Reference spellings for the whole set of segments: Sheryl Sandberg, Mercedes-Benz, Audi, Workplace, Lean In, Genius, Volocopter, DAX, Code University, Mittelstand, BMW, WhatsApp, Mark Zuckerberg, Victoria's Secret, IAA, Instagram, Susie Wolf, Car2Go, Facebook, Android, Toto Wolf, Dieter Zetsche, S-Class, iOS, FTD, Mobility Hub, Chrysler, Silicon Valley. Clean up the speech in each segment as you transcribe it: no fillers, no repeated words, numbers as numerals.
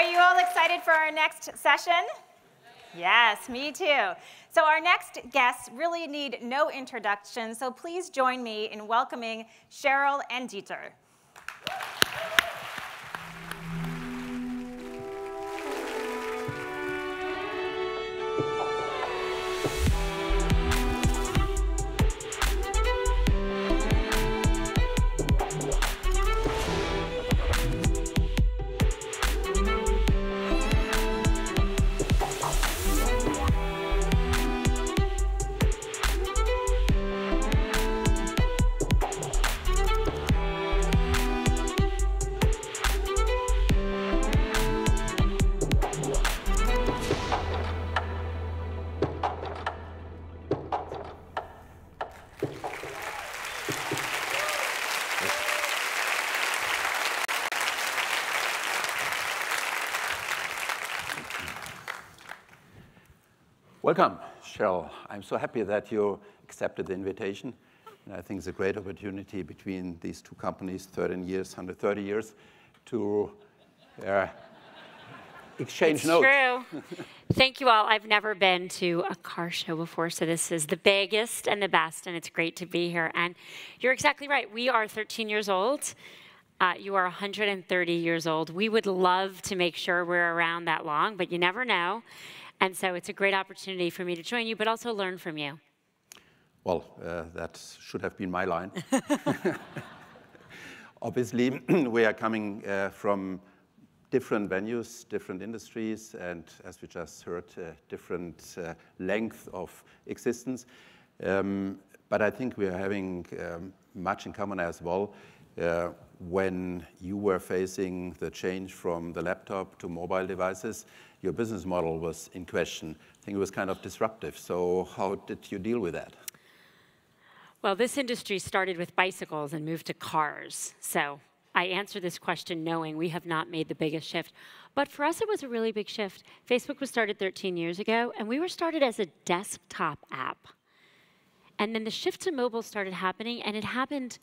Are you all excited for our next session? Yes, me too. So our next guests really need no introduction, so please join me in welcoming Sheryl and Dieter. Welcome, Sheryl. I'm so happy that you accepted the invitation. And I think it's a great opportunity between these two companies, 13 years, 130 years, to exchange notes. It's true. Thank you all. I've never been to a car show before, so this is the biggest and the best, and it's great to be here. And you're exactly right. We are 13 years old. You are 130 years old. We would love to make sure we're around that long, but you never know. And so it's a great opportunity for me to join you, but also learn from you. Well, that should have been my line. Obviously, we are coming from different venues, different industries, and as we just heard, different length of existence. But I think we are having much in common as well. When you were facing the change from the laptop to mobile devices, your business model was in question. I think it was kind of disruptive. So how did you deal with that? Well, this industry started with bicycles and moved to cars. So I answer this question knowing we have not made the biggest shift. But for us, it was a really big shift. Facebook was started 13 years ago, and we were started as a desktop app. And then the shift to mobile started happening, and it happened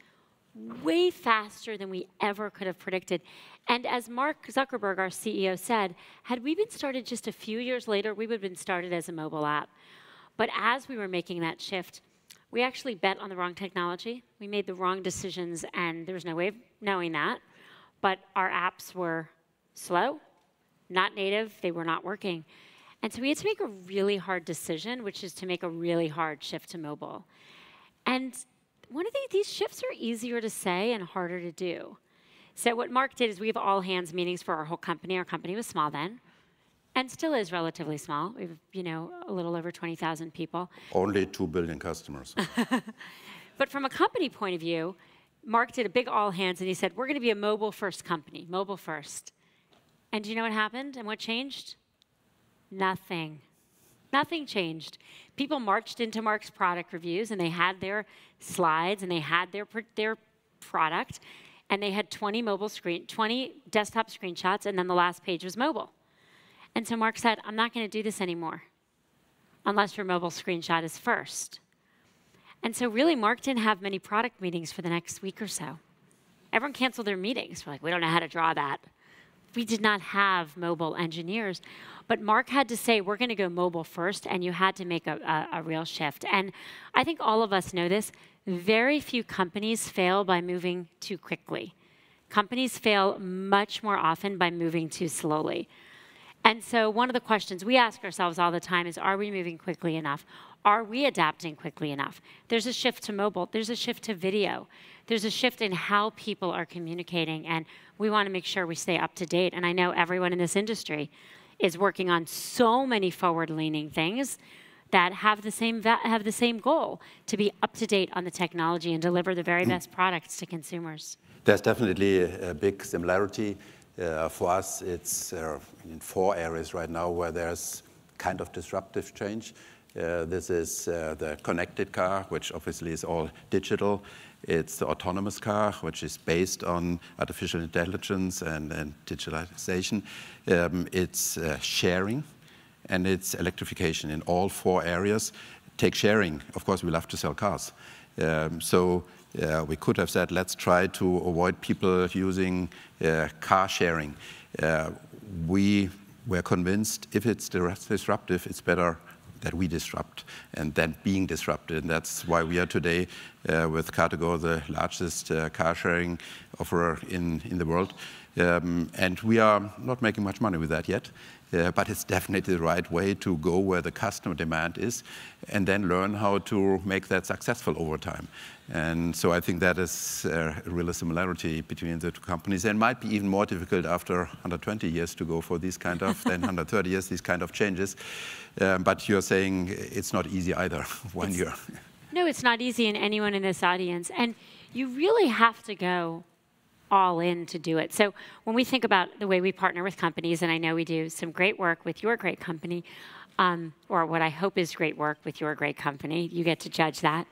way faster than we ever could have predicted. And as Mark Zuckerberg, our CEO, said, had we been started just a few years later, we would have been started as a mobile app. But as we were making that shift, we actually bet on the wrong technology. We made the wrong decisions, and there was no way of knowing that. But our apps were slow, not native, they were not working. And so we had to make a really hard decision, which is to make a really hard shift to mobile. And one of these shifts are easier to say and harder to do. So what Mark did is we have all-hands meetings for our whole company. Our company was small then, and still is relatively small. We have, you know, a little over 20,000 people. Only 2 billion customers. But from a company point of view, Mark did a big all-hands, and he said, we're going to be a mobile-first company, mobile first. And do you know what happened and what changed? Nothing. Nothing changed. People marched into Mark's product reviews, and they had their slides, and they had their product, and they had 20 desktop screenshots, and then the last page was mobile. And so Mark said, I'm not going to do this anymore unless your mobile screenshot is first. And so really, Mark didn't have many product meetings for the next week or so. Everyone canceled their meetings. We're like, we don't know how to draw that. We did not have mobile engineers. But Mark had to say, we're going to go mobile first, and you had to make a real shift. And I think all of us know this. Very few companies fail by moving too quickly. Companies fail much more often by moving too slowly. And so one of the questions we ask ourselves all the time is, are we moving quickly enough? Are we adapting quickly enough? There's a shift to mobile. There's a shift to video. There's a shift in how people are communicating, and we want to make sure we stay up to date. And I know everyone in this industry is working on so many forward-leaning things that have the same goal, to be up to date on the technology and deliver the very best products to consumers. There's definitely a big similarity. For us, it's in 4 areas right now where there's kind of disruptive change. This is the connected car, which obviously is all digital. It's the autonomous car, which is based on artificial intelligence and digitalization. It's sharing, and it's electrification in all 4 areas. Take sharing. Of course, we love to sell cars. We could have said, let's try to avoid people using car sharing. we were convinced if it's disruptive, it's better that we disrupt and then being disrupted. And that's why we are today with Car2Go, the largest car sharing offerer in the world. And we are not making much money with that yet, but it's definitely the right way to go where the customer demand is and then learn how to make that successful over time. And so I think that is a real similarity between the two companies, and might be even more difficult after 120 years to go for these kind of, than 130 years, these kind of changes. But you're saying it's not easy either, one year. No, it's not easy in anyone in this audience. And you really have to go all in to do it. So when we think about the way we partner with companies, and I know we do some great work with your great company, or what I hope is great work with your great company, you get to judge that.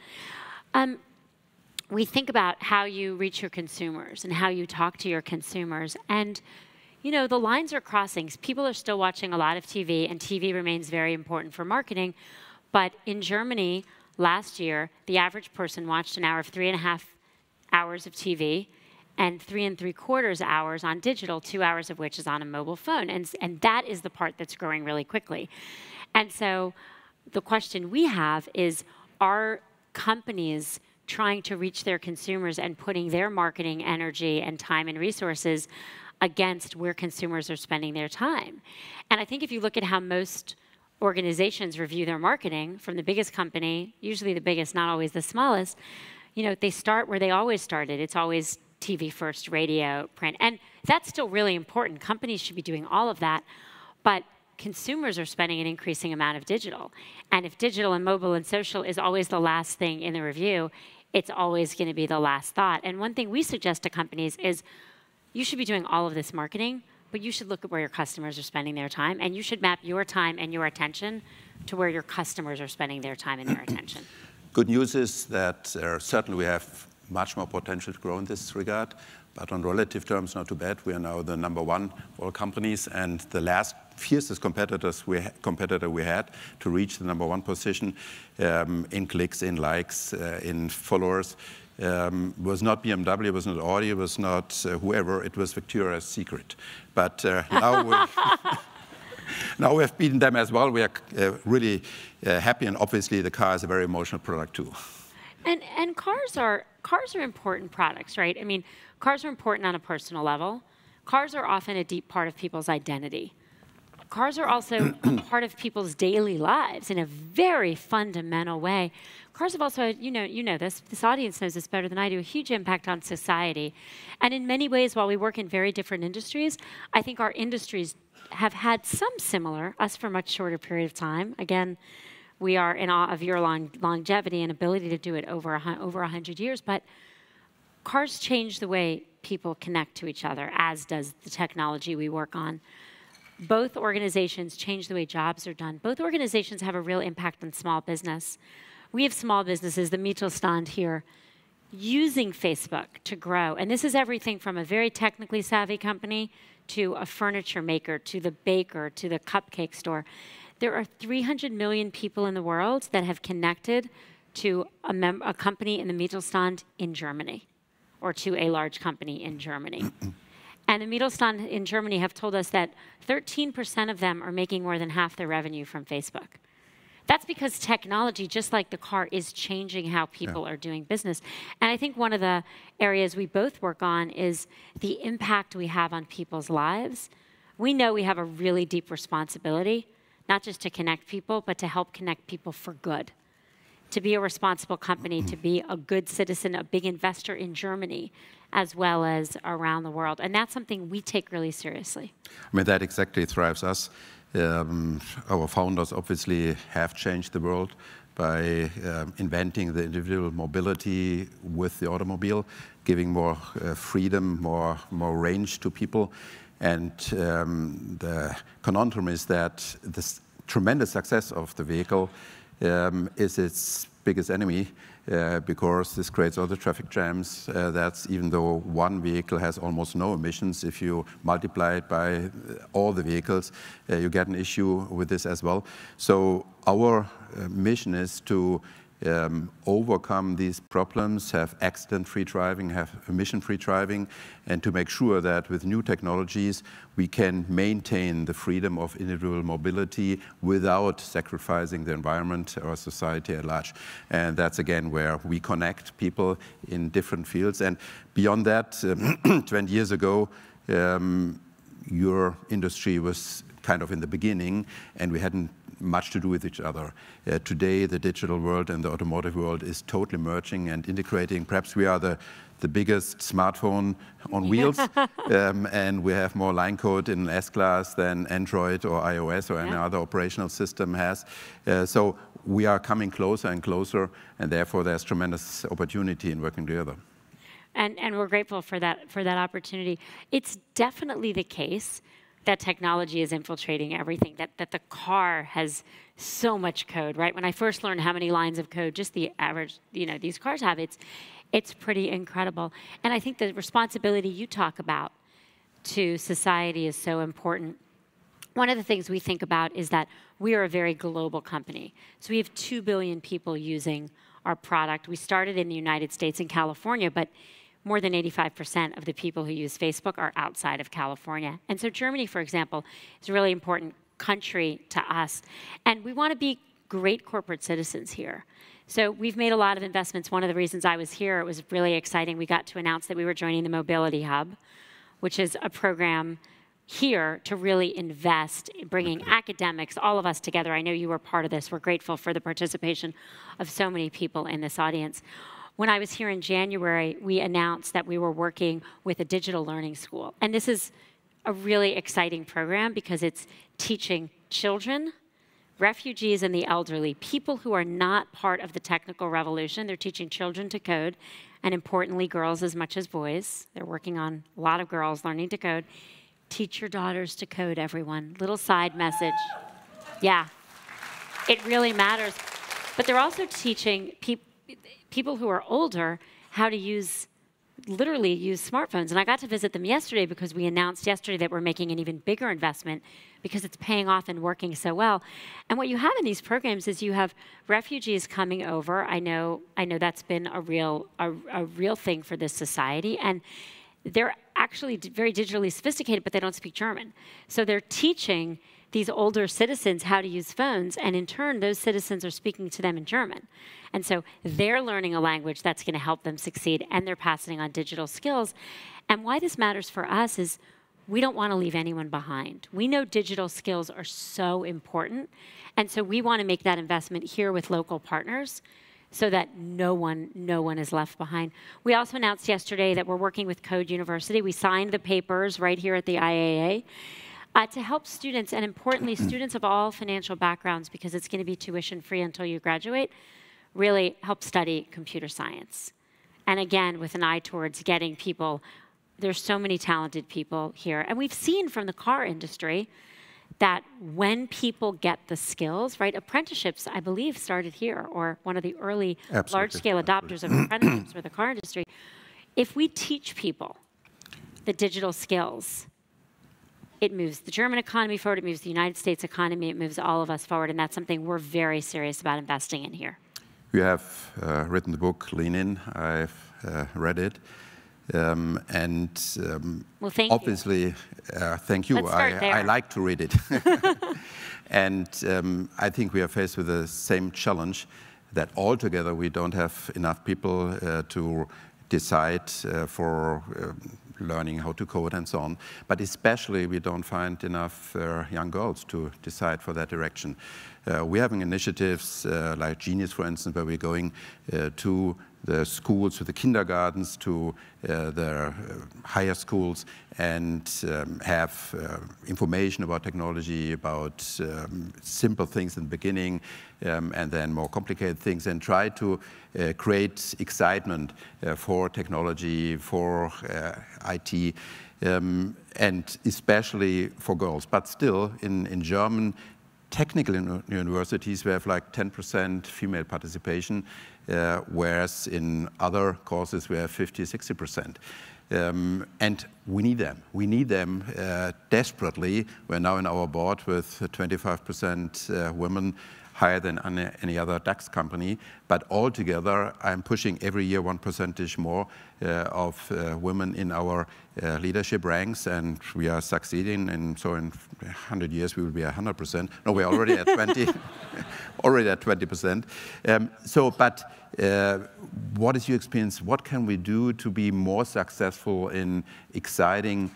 We think about how you reach your consumers and how you talk to your consumers. And you know, the lines are crossing. People are still watching a lot of TV, and TV remains very important for marketing. But in Germany last year, the average person watched an hour of 3.5 hours of TV and 3 3/4 hours on digital, 2 hours of which is on a mobile phone. And that is the part that's growing really quickly. And so the question we have is, are companies trying to reach their consumers and putting their marketing energy and time and resources against where consumers are spending their time? And I think if you look at how most organizations review their marketing, from the biggest company, usually the biggest, not always the smallest, you know, they start where they always started. It's always TV first, radio, print. And that's still really important. Companies should be doing all of that. But consumers are spending an increasing amount of digital. And if digital and mobile and social is always the last thing in the review, it's always going to be the last thought. And one thing we suggest to companies is you should be doing all of this marketing, but you should look at where your customers are spending their time. And you should map your time and your attention to where your customers are spending their time and their attention. Good news is that certainly we have much more potential to grow in this regard. But on relative terms, not too bad. We are now the #1 of all companies, and the last fiercest competitor we had to reach the #1 position in clicks, in likes, in followers was not BMW, was not Audi, was not whoever. It was Victoria's Secret. But now we now we have beaten them as well. We are really happy, and obviously the car is a very emotional product too. And cars are important products, right? I mean, cars are important on a personal level. Cars are often a deep part of people's identity. Cars are also a part of people's daily lives in a very fundamental way. Cars have also, you know this audience knows this better than I do, a huge impact on society. And in many ways, while we work in very different industries, I think our industries have had some similar, us for a much shorter period of time. Again, we are in awe of your longevity and ability to do it over 100 years. But cars change the way people connect to each other, as does the technology we work on. Both organizations change the way jobs are done. Both organizations have a real impact on small business. We have small businesses, the Mittelstand here, using Facebook to grow. And this is everything from a very technically savvy company to a furniture maker, to the baker, to the cupcake store. There are 300 million people in the world that have connected to a company in the Mittelstand in Germany, or to a large company in Germany. And the Mittelstand in Germany have told us that 13% of them are making more than half their revenue from Facebook. That's because technology, just like the car, is changing how people are doing business. And I think one of the areas we both work on is the impact we have on people's lives. We know we have a really deep responsibility, not just to connect people, but to help connect people for good, to be a responsible company, to be a good citizen, a big investor in Germany, as well as around the world. And that's something we take really seriously. I mean, that exactly drives us. Our founders obviously have changed the world by inventing the individual mobility with the automobile, giving more freedom, more range to people. And the conundrum is that the tremendous success of the vehicle is its biggest enemy, because this creates all the traffic jams. That's even though one vehicle has almost no emissions. If you multiply it by all the vehicles, you get an issue with this as well. So our mission is to overcome these problems, have accident-free driving, have emission-free driving, and to make sure that with new technologies we can maintain the freedom of individual mobility without sacrificing the environment or society at large. And that's again where we connect people in different fields. And beyond that, 20 years ago, your industry was kind of in the beginning, and we hadn't much to do with each other. Today, the digital world and the automotive world is totally merging and integrating. Perhaps we are the biggest smartphone on wheels, and we have more line code in S-Class than Android or iOS or any other operational system has. So we are coming closer and closer, and therefore there's tremendous opportunity in working together. And we're grateful for that opportunity. It's definitely the case that technology is infiltrating everything, that the car has so much code, right? When I first learned how many lines of code just the average, you know, these cars have, it's pretty incredible. And I think the responsibility you talk about to society is so important. One of the things we think about is that we are a very global company. So we have 2 billion people using our product. We started in the United States and California, but more than 85% of the people who use Facebook are outside of California. And so Germany, for example, is a really important country to us. And we want to be great corporate citizens here. So we've made a lot of investments. One of the reasons I was here, it was really exciting. We got to announce that we were joining the Mobility Hub, which is a program here to really invest in bringing academics, all of us together. I know you were part of this. We're grateful for the participation of so many people in this audience. When I was here in January, we announced that we were working with a digital learning school. And this is a really exciting program because it's teaching children, refugees, and the elderly, people who are not part of the technical revolution. They're teaching children to code, and importantly, girls as much as boys. They're working on a lot of girls learning to code. Teach your daughters to code, everyone. Little side message. Yeah, it really matters. But they're also teaching people who are older how to use, literally use smartphones. And I got to visit them yesterday because we announced yesterday that we're making an even bigger investment because it's paying off and working so well. And what you have in these programs is you have refugees coming over. I know that's been a real thing for this society. And they're actually very digitally sophisticated, but they don't speak German. So they're teaching these older citizens how to use phones, and in turn, those citizens are speaking to them in German. And so they're learning a language that's going to help them succeed, and they're passing on digital skills. And why this matters for us is we don't want to leave anyone behind. We know digital skills are so important, and so we want to make that investment here with local partners so that no one is left behind. We also announced yesterday that we're working with Code University. We signed the papers right here at the IAA. To help students, and importantly, students of all financial backgrounds, because it's going to be tuition-free until you graduate, really help study computer science. And again, with an eye towards getting people, there's so many talented people here. And we've seen from the car industry that when people get the skills, right, apprenticeships, I believe, started here, or one of the early large-scale adopters of apprenticeships were the car industry. If we teach people the digital skills, it moves the German economy forward, it moves the United States economy, it moves all of us forward, and that's something we're very serious about investing in here. You have written the book, Lean In. I've read it. Well, thank obviously, you. Thank you. I like to read it. And I think we are faced with the same challenge, that altogether we don't have enough people to decide for learning how to code and so on. But especially we don't find enough young girls to decide for that direction. We're having initiatives like Genius, for instance, where we're going to the schools, to the kindergartens, to the higher schools, and have information about technology, about simple things in the beginning, and then more complicated things, and try to create excitement for technology, for IT, and especially for girls. But still, in German technical universities, we have like 10% female participation, whereas in other courses we have 50–60%. And we need them. We need them desperately. We're now in our board with 25% women. higher than any other DAX company. But altogether, I'm pushing every year 1% more of women in our leadership ranks, and we are succeeding. And so in 100 years, we will be 100%. No, we're already at 20, already at 20%. What is your experience? What can we do to be more successful in exciting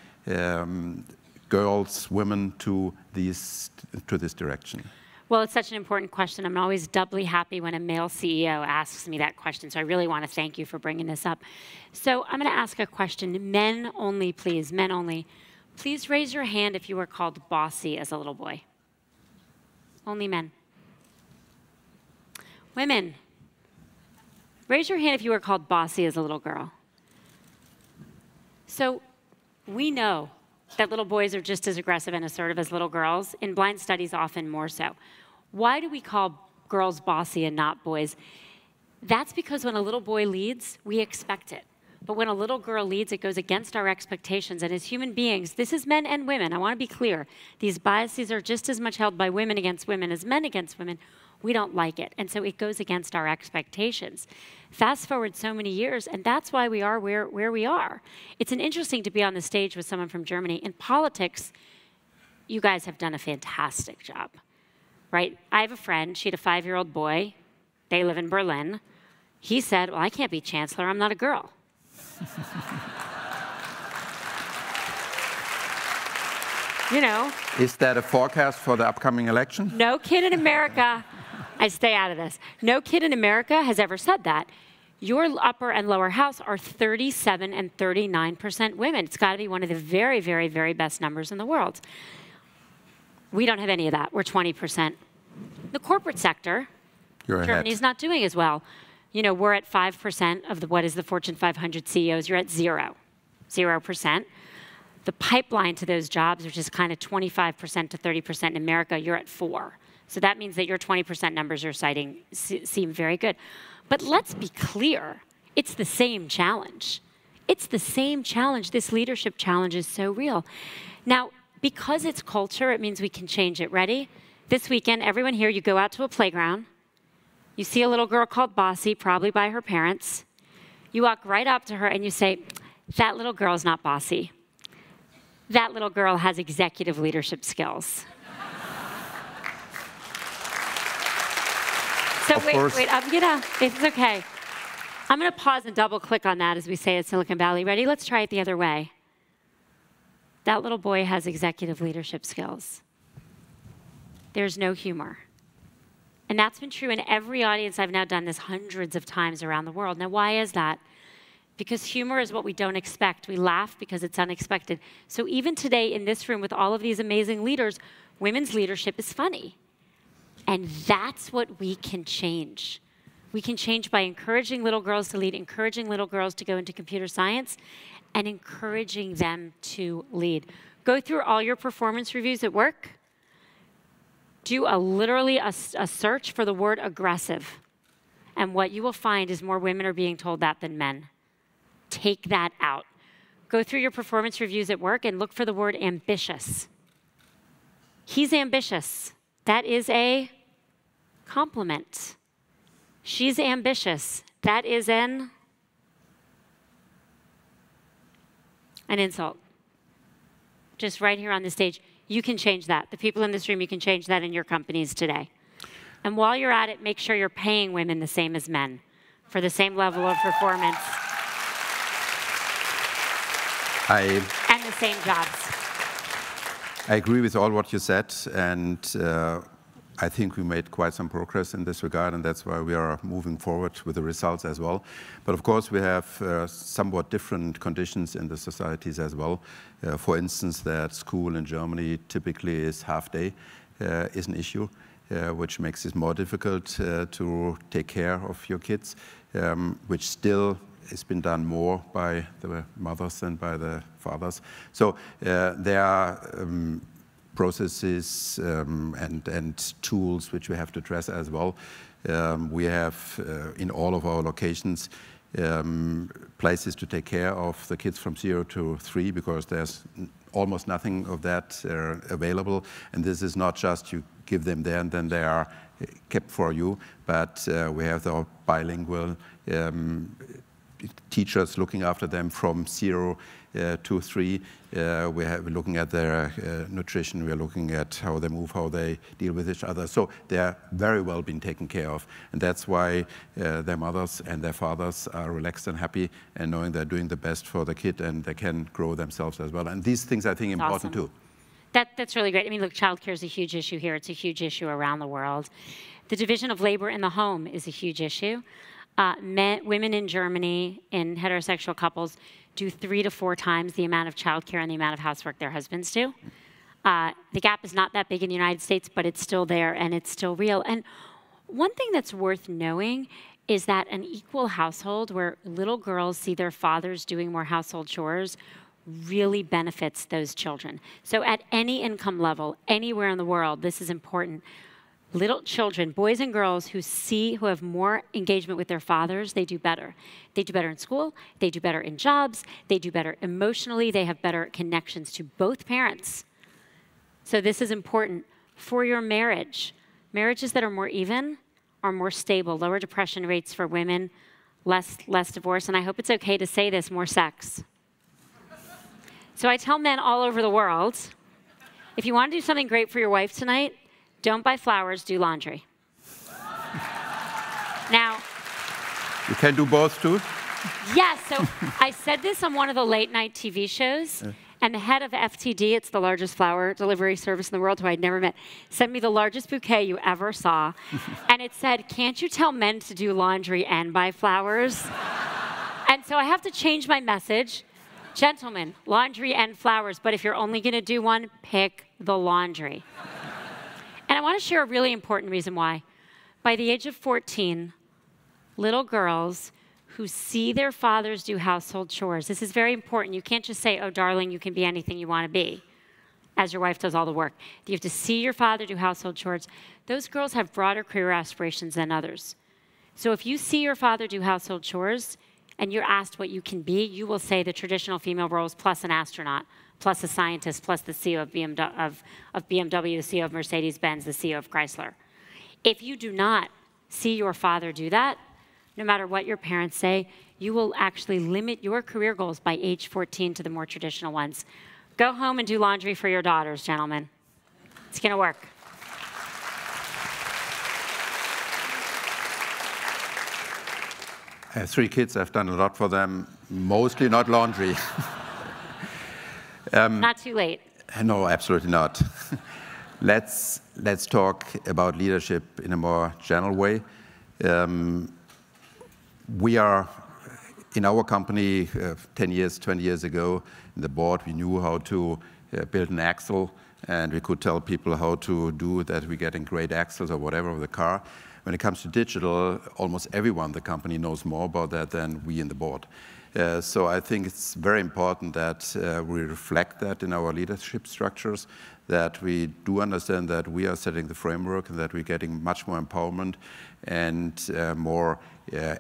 girls, women to this direction? Well, it's such an important question. I'm always doubly happy when a male CEO asks me that question, so I really want to thank you for bringing this up. So I'm going to ask a question. Men only, please. Men only. Please raise your hand if you were called bossy as a little boy. Only men. Women. Raise your hand if you were called bossy as a little girl. So we know that little boys are just as aggressive and assertive as little girls, in blind studies often more so. Why do we call girls bossy and not boys? That's because when a little boy leads, we expect it. But when a little girl leads, it goes against our expectations. And as human beings, this is men and women. I want to be clear. These biases are just as much held by women against women as men against women. We don't like it. And so it goes against our expectations. Fast forward so many years, and that's why we are where we are. It's an interesting to be on the stage with someone from Germany. In politics, you guys have done a fantastic job, right? I have a friend. She had a 5-year-old boy. They live in Berlin. He said, well, I can't be chancellor. I'm not a girl. You know. Is that a forecast for the upcoming election? No kid in America. I stay out of this. No kid in America has ever said that. Your upper and lower house are 37 and 39% women. It's got to be one of the very, very, very best numbers in the world. We don't have any of that. We're 20%. The corporate sector, Germany's not doing as well. You know, we're at 5% of what is the Fortune 500 CEOs. You're at 0%. The pipeline to those jobs, which is kind of 25% to 30% in America, you're at 4%. So that means that your 20% numbers you're citing seem very good. But let's be clear, it's the same challenge. It's the same challenge. This leadership challenge is so real. Now, because it's culture, it means we can change it. Ready? This weekend, everyone here, you go out to a playground. You see a little girl called bossy, probably by her parents. You walk right up to her and you say, that little girl's not bossy. That little girl has executive leadership skills. So wait, it's okay. I'm gonna pause and double click on that, as we say at Silicon Valley. Ready? Let's try it the other way. That little boy has executive leadership skills. There's no humor. And that's been true in every audience. I've now done this hundreds of times around the world. Now, why is that? Because humor is what we don't expect. We laugh because it's unexpected. So even today in this room with all of these amazing leaders, women's leadership is funny. And that's what we can change. We can change by encouraging little girls to lead, encouraging little girls to go into computer science, and encouraging them to lead. Go through all your performance reviews at work. Do literally a search for the word aggressive. And what you will find is more women are being told that than men. Take that out. Go through your performance reviews at work and look for the word ambitious. He's ambitious. That is a compliment. She's ambitious. That is an insult. Just right here on the stage, you can change that. The people in this room, you can change that in your companies today. And while you're at it, make sure you're paying women the same as men for the same level of performance and the same jobs. I agree with all what you said, and I think we made quite some progress in this regard, and that's why we are moving forward with the results as well. But of course, we have somewhat different conditions in the societies as well. For instance, that school in Germany typically is half day is an issue, which makes it more difficult to take care of your kids, which still it's been done more by the mothers than by the fathers. So there are processes and tools which we have to address as well. We have in all of our locations places to take care of the kids from 0 to 3 because there's almost nothing of that available. And this is not just you give them there and then they are kept for you, but we have the bilingual teachers looking after them from 0 to 3. We're looking at their nutrition, we're looking at how they move, how they deal with each other. So they're very well being taken care of. And that's why their mothers and their fathers are relaxed and happy and knowing they're doing the best for the kid and they can grow themselves as well. And these things I think are important too. That's really great. I mean, look, childcare is a huge issue here. It's a huge issue around the world. The division of labor in the home is a huge issue. Women in Germany, in heterosexual couples, do 3 to 4 times the amount of childcare and the amount of housework their husbands do. The gap is not that big in the United States, but it's still there and it's still real. And one thing that's worth knowing is that an equal household where little girls see their fathers doing more household chores really benefits those children. So at any income level, anywhere in the world, this is important. Little children, boys and girls who have more engagement with their fathers, they do better. They do better in school, they do better in jobs, they do better emotionally, they have better connections to both parents. So this is important for your marriage. Marriages that are more even are more stable, lower depression rates for women, less divorce, and I hope it's okay to say this, more sex. So I tell men all over the world, if you want to do something great for your wife tonight, don't buy flowers, do laundry. Now, you can do both too? Yes, so I said this on one of the late night TV shows, and the head of FTD, it's the largest flower delivery service in the world who I'd never met, sent me the largest bouquet you ever saw, and it said, can't you tell men to do laundry and buy flowers? And so I have to change my message. Gentlemen, laundry and flowers, but if you're only gonna do one, pick the laundry. And I want to share a really important reason why. By the age of 14, little girls who see their fathers do household chores, this is very important. You can't just say, oh, darling, you can be anything you want to be, as your wife does all the work. You have to see your father do household chores. Those girls have broader career aspirations than others. So if you see your father do household chores and you're asked what you can be, you will say the traditional female roles plus an astronaut, plus a scientist, plus the CEO of BMW, the CEO of Mercedes-Benz, the CEO of Chrysler. If you do not see your father do that, no matter what your parents say, you will actually limit your career goals by age 14 to the more traditional ones. Go home and do laundry for your daughters, gentlemen. It's gonna work. I have 3 kids, I've done a lot for them, mostly not laundry. Not too late. No, absolutely not. Let's talk about leadership in a more general way. We are, in our company, 10 years, 20 years ago, in the board, we knew how to build an axle, and we could tell people how to do that. We're getting great axles or whatever of the car. When it comes to digital, almost everyone in the company knows more about that than we in the board. So I think it's very important that we reflect that in our leadership structures, that we do understand that we are setting the framework and that we're getting much more empowerment and more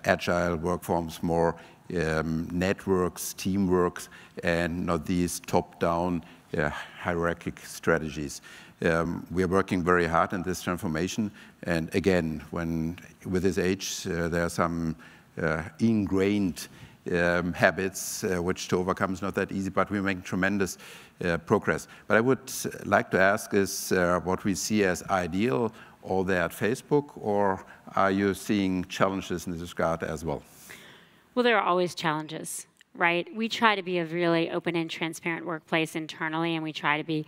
agile work forms, more networks, teamworks, and not these top-down hierarchic strategies. We are working very hard in this transformation. And again, with this age, there are some ingrained habits, which to overcome is not that easy, but we're making tremendous progress. But I would like to ask is what we see as ideal all there at Facebook, or are you seeing challenges in this regard as well? Well, there are always challenges, right? We try to be a really open and transparent workplace internally, and we try to be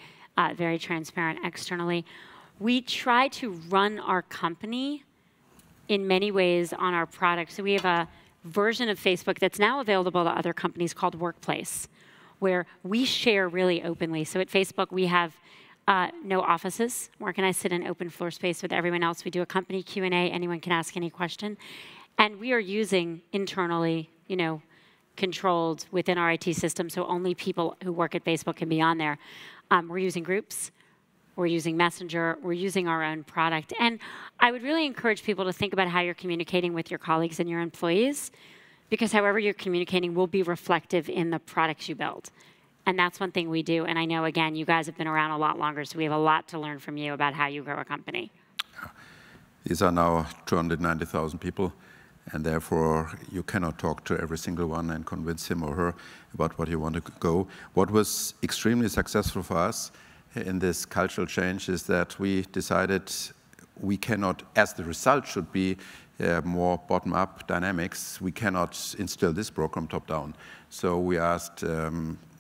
very transparent externally. We try to run our company in many ways on our products. So we have a version of Facebook that's now available to other companies called Workplace, where we share really openly. So at Facebook, we have no offices. Mark and I sit in open floor space with everyone else. We do a company Q&A. Anyone can ask any question. And we are using internally, you know, controlled within our IT system, so only people who work at Facebook can be on there. We're using groups. We're using Messenger, we're using our own product. And I would really encourage people to think about how you're communicating with your colleagues and your employees, because however you're communicating will be reflective in the products you build. And that's one thing we do. And I know, again, you guys have been around a lot longer, so we have a lot to learn from you about how you grow a company. These are now 290,000 people, and therefore you cannot talk to every single one and convince him or her about what you want to go. What was extremely successful for us in this cultural change is that we decided we cannot, as the result should be, more bottom-up dynamics, we cannot instill this program top-down. So we asked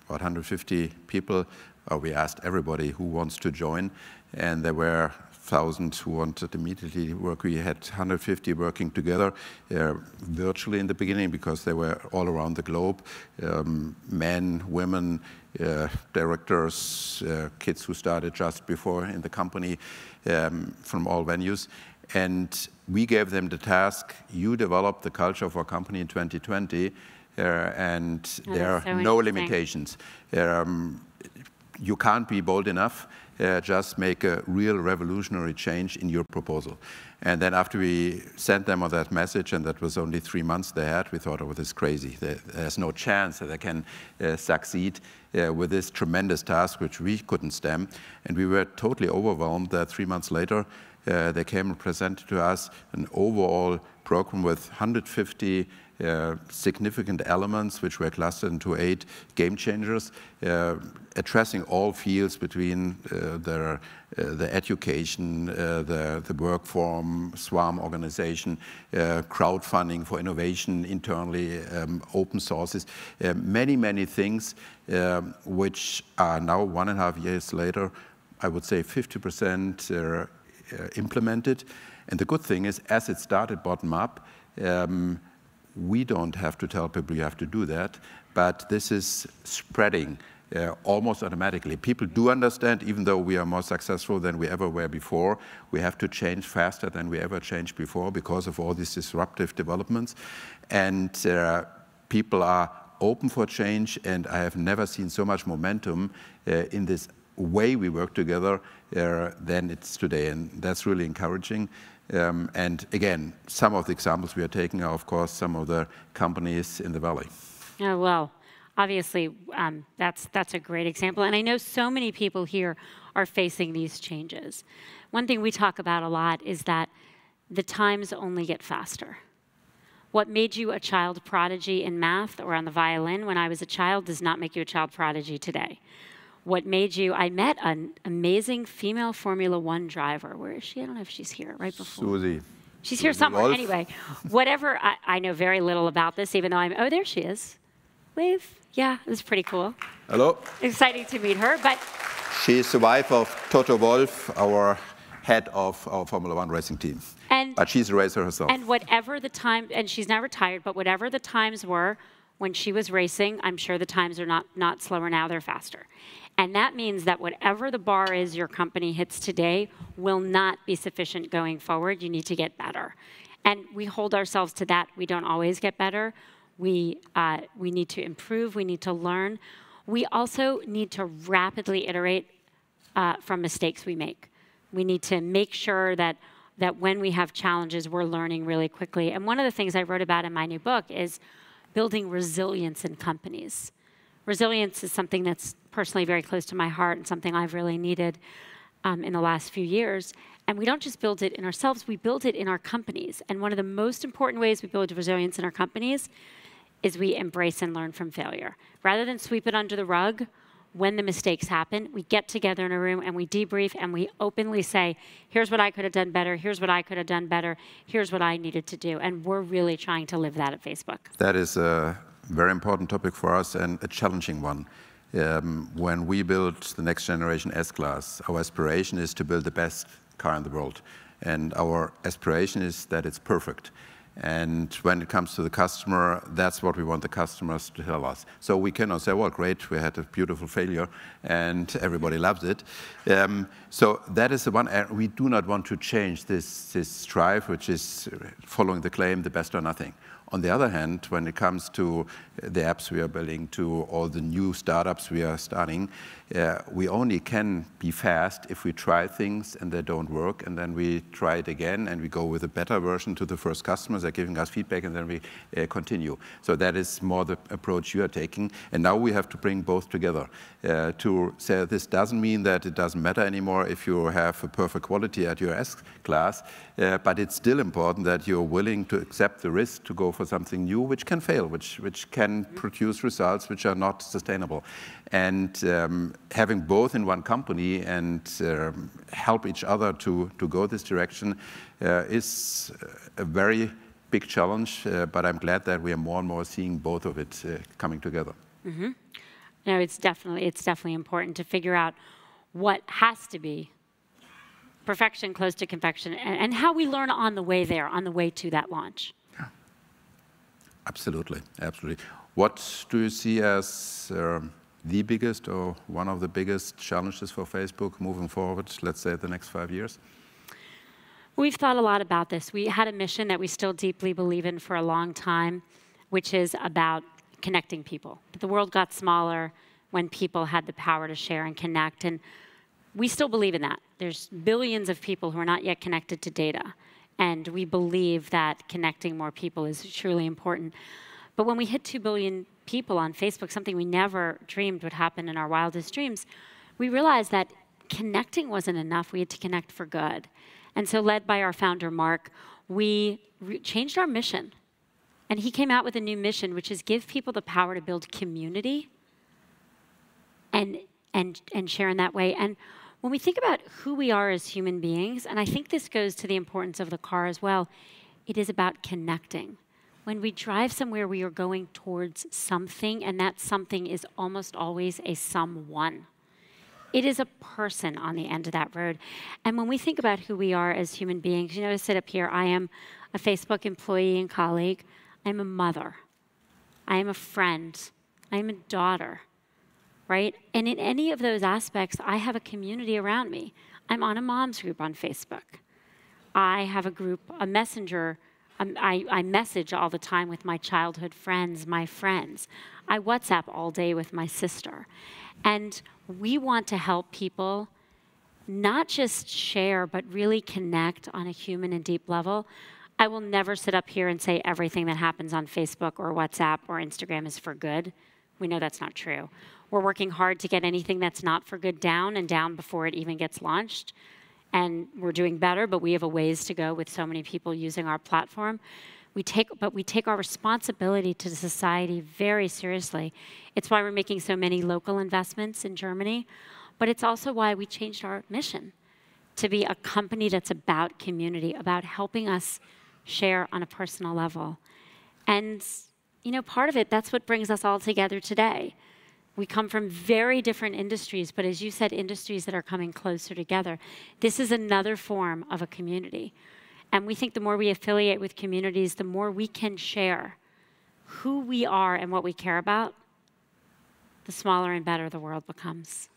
about 150 people, or we asked everybody who wants to join, and there were thousands who wanted immediately work. We had 150 working together virtually in the beginning because they were all around the globe, men, women, directors, kids who started just before in the company from all venues. And we gave them the task, you develop the culture of our company in 2020 and there are no limitations. You can't be bold enough. Just make a real revolutionary change in your proposal. And then after we sent them on that message, and that was only 3 months they had, we thought, oh, this is crazy. There's no chance that they can succeed with this tremendous task, which we couldn't stem. And we were totally overwhelmed that 3 months later, they came and presented to us an overall program with 150 significant elements, which were clustered into 8 game changers, addressing all fields between the education, the work form, swarm organization, crowdfunding for innovation internally, open sources, many, many things which are now 1.5 years later, I would say 50% implemented. And the good thing is, as it started bottom up, we don't have to tell people you have to do that, but this is spreading almost automatically. People do understand, even though we are more successful than we ever were before, we have to change faster than we ever changed before because of all these disruptive developments. And people are open for change, and I have never seen so much momentum in this way we work together than it's today, and that's really encouraging. And again, some of the examples we are taking are, of course, some of the companies in the Valley. Oh, well, obviously, that's a great example. And I know so many people here are facing these changes. One thing we talk about a lot is that the times only get faster. What made you a child prodigy in math or on the violin when I was a child does not make you a child prodigy today. What made you, I met an amazing female Formula One driver. Where is she? I don't know if she's here, right before. Susie. She's here somewhere. Wolf. Anyway, whatever, I know very little about this, even though I'm, oh, there she is. Wave. Yeah, it was pretty cool. Hello. Exciting to meet her, but. She's the wife of Toto Wolf, our head of our Formula One racing team. And, but she's a racer herself. And whatever the time, and she's now retired, but whatever the times were when she was racing, I'm sure the times are not slower now, they're faster. And that means that whatever the bar is your company hits today will not be sufficient going forward. You need to get better. And we hold ourselves to that. We don't always get better. We need to improve. We need to learn. We also need to rapidly iterate from mistakes we make. We need to make sure that when we have challenges, we're learning really quickly. And one of the things I wrote about in my new book is building resilience in companies. Resilience is something that's personally very close to my heart and something I've really needed in the last few years. And we don't just build it in ourselves, we build it in our companies. And one of the most important ways we build resilience in our companies is we embrace and learn from failure. Rather than sweep it under the rug, when the mistakes happen, we get together in a room and we debrief and we openly say, here's what I could have done better, here's what I could have done better, here's what I needed to do. And we're really trying to live that at Facebook. That is a very important topic for us and a challenging one. When we build the next generation S-Class, our aspiration is to build the best car in the world. And our aspiration is that it's perfect. And when it comes to the customer, that's what we want the customers to tell us. So we cannot say, well, great, we had a beautiful failure and everybody loves it. So that is the one, and we do not want to change this drive, which is following the claim, the best or nothing. On the other hand, when it comes to the apps we are building, to all the new startups we are starting, we only can be fast if we try things and they don't work, and then we try it again and we go with a better version to the first customers. They're giving us feedback, and then we continue. So that is more the approach you are taking. And now we have to bring both together. To say this doesn't mean that it doesn't matter anymore if you have a perfect quality at your S-Class, but it's still important that you're willing to accept the risk to go for something new, which can fail, which can produce results which are not sustainable. And having both in one company and help each other to go this direction is a very big challenge, but I'm glad that we are more and more seeing both of it coming together. Mm-hmm. No, it's definitely important to figure out what has to be perfection, close to confection, and how we learn on the way there, on the way to that launch. Absolutely, absolutely. What do you see as the biggest or one of the biggest challenges for Facebook moving forward, let's say the next 5 years? We've thought a lot about this. We had a mission that we still deeply believe in for a long time, which is about connecting people. But the world got smaller when people had the power to share and connect, and we still believe in that. There's billions of people who are not yet connected to data. And we believe that connecting more people is truly important. But when we hit 2 billion people on Facebook, something we never dreamed would happen in our wildest dreams, we realized that connecting wasn't enough. We had to connect for good. And so, led by our founder, Mark, we changed our mission. And he came out with a new mission, which is give people the power to build community and share in that way. And when we think about who we are as human beings, and I think this goes to the importance of the car as well, it is about connecting. When we drive somewhere, we are going towards something, and that something is almost always a someone. It is a person on the end of that road. And when we think about who we are as human beings, you know, to sit up here, I am a Facebook employee and colleague. I'm a mother. I am a friend. I am a daughter. Right? And in any of those aspects, I have a community around me. I'm on a mom's group on Facebook. I have a group, a messenger. I message all the time with my childhood friends, my friends. I WhatsApp all day with my sister. And we want to help people not just share, but really connect on a human and deep level. I will never sit up here and say everything that happens on Facebook or WhatsApp or Instagram is for good. We know that's not true. We're working hard to get anything that's not for good down and down before it even gets launched. And we're doing better, but we have a ways to go with so many people using our platform. But we take our responsibility to society very seriously. It's why we're making so many local investments in Germany, but it's also why we changed our mission to be a company that's about community, about helping us share on a personal level. And you know, part of it, that's what brings us all together today. We come from very different industries, but as you said, industries that are coming closer together. This is another form of a community. And we think the more we affiliate with communities, the more we can share who we are and what we care about, the smaller and better the world becomes.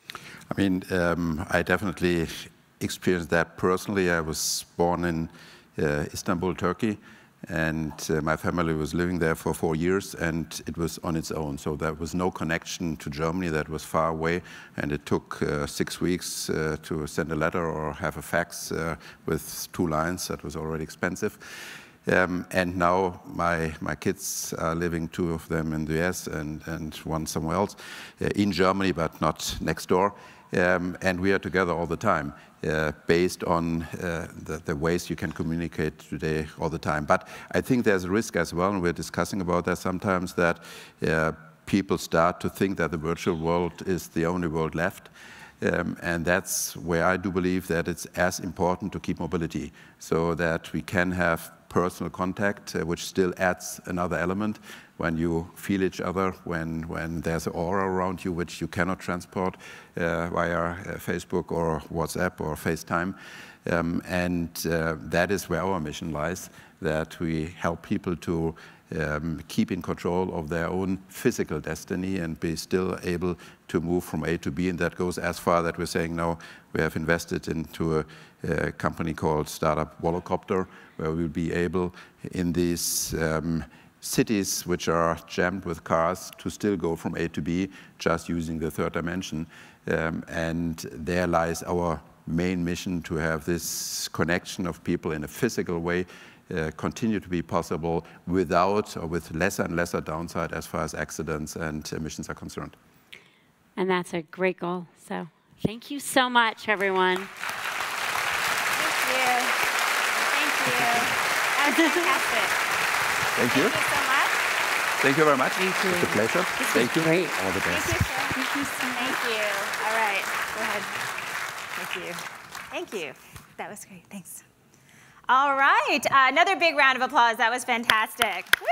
I mean, I definitely experienced that personally. I was born in Istanbul, Turkey. And my family was living there for 4 years, and it was on its own. So there was no connection to Germany. That was far away, and it took 6 weeks to send a letter or have a fax with 2 lines. That was already expensive. And now my kids are living, 2 of them in the US and 1 somewhere else, in Germany, but not next door. And we are together all the time, based on the ways you can communicate today all the time. But I think there's a risk as well, and we're discussing about that sometimes, that people start to think that the virtual world is the only world left. And that's where I do believe that it's as important to keep mobility, so that we can have personal contact, which still adds another element when you feel each other, when there's an aura around you which you cannot transport via Facebook or WhatsApp or FaceTime. And that is where our mission lies, that we help people to keep in control of their own physical destiny and be still able to move from A to B. And that goes as far that we're saying now we have invested into a company called startup Volocopter, where we'll be able in these cities which are jammed with cars to still go from A to B just using the third dimension. And there lies our main mission to have this connection of people in a physical way continue to be possible without or with lesser and lesser downside as far as accidents and emissions are concerned. And that's a great goal. So thank you so much, everyone. Thank you. Thank you. That was fantastic. Thank you. Thank you so much. Thank you very much. Thank you. It's a pleasure. Thank you. Great. All the best. Thank you so much. Thank you. All right. Go ahead. Thank you. Thank you. That was great. Thanks. All right. Another big round of applause. That was fantastic. Woo!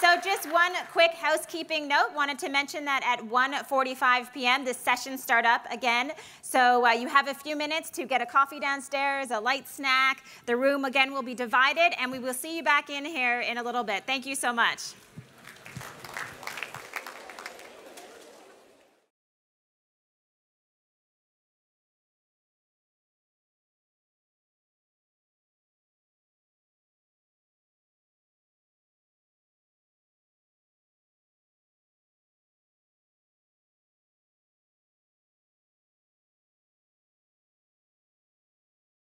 So just one quick housekeeping note. Wanted to mention that at 1:45 p.m. this sessions start up again. So you have a few minutes to get a coffee downstairs, a light snack. The room again will be divided, and we will see you back in here in a little bit. Thank you so much.